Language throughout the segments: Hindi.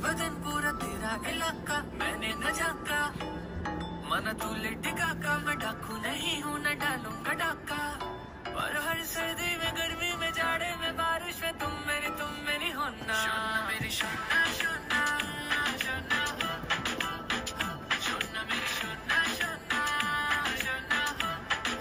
अब दिन पूरा तेरा इलाका मैंने न जाका मना तू लिटिका का मैं डाकू नहीं हूँ न डालूंगा डाका पर हर सर्दी में गर्मी में जाड़े में बारिश में तुम मेरी होना मेरी शोना शोना शोना शोना मेरी शोना शोना शोना मोहब्बत जो हो गई है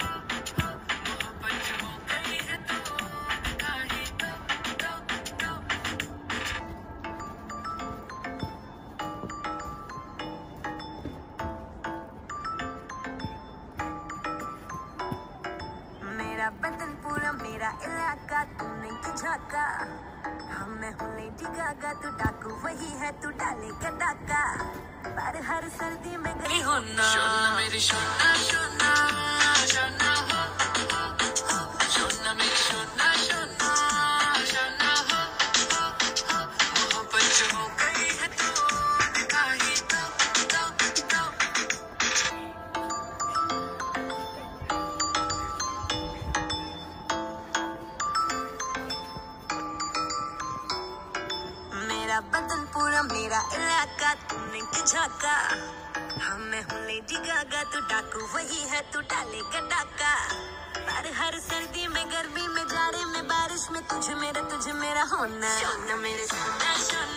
बदन पूरा मेरा इलाका तूने की झाका हम मैं हूँ लेडी गागा तू डाकू वही है तू डालेगा डाका पर हर सर्दी में गई हो ना शोना मेरी शोना शोना शोना हो शोना मेरी शोना शोना शोना हो मोहब्बत जो हो गई है तू कहीं बदन पूरा मेरा इलाका तूने की झाका हम मैं हूँ लेडी गागा तू डाकू वही है तू डालेगा डाका पर हर सर्दी में गर्मी में जाड़े में बारिश में तुझ मेरा होना शोना मेरे सोना शोना